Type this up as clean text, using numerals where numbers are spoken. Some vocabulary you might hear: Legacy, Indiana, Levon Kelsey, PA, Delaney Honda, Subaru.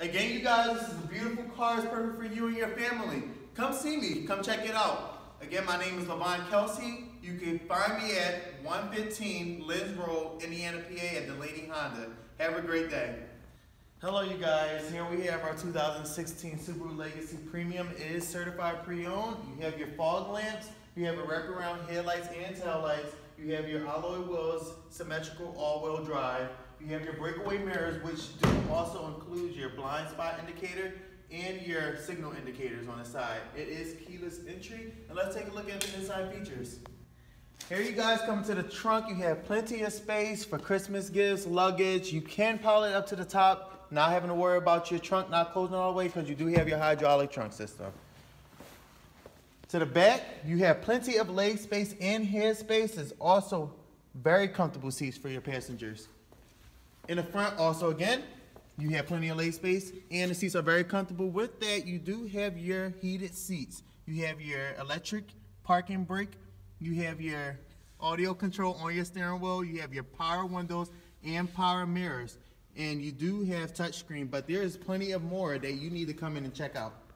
Again, you guys, this is a beautiful car. It's perfect for you and your family. Come see me. Come check it out. Again, my name is Levon Kelsey. You can find me at 115 Lins Road, Indiana, PA at Delaney Honda. Have a great day. Hello, you guys. Here we have our 2016 Subaru Legacy Premium. It is certified pre-owned. You have your fog lamps. You have a wraparound headlights and taillights. You have your alloy wheels, symmetrical all-wheel drive. You have your breakaway mirrors, which do also include your blind spot indicator and your signal indicators on the side. It is keyless entry, and let's take a look at the inside features. Here you guys come to the trunk. You have plenty of space for Christmas gifts, luggage. You can pile it up to the top, not having to worry about your trunk not closing all the way because you do have your hydraulic trunk system. To the back, you have plenty of leg space and head space. There's also very comfortable seats for your passengers. In the front also again, you have plenty of leg space and the seats are very comfortable. With that, you do have your heated seats. You have your electric park and brake. You have your audio control on your steering wheel. You have your power windows and power mirrors. And you do have touchscreen, but there is plenty of more that you need to come in and check out.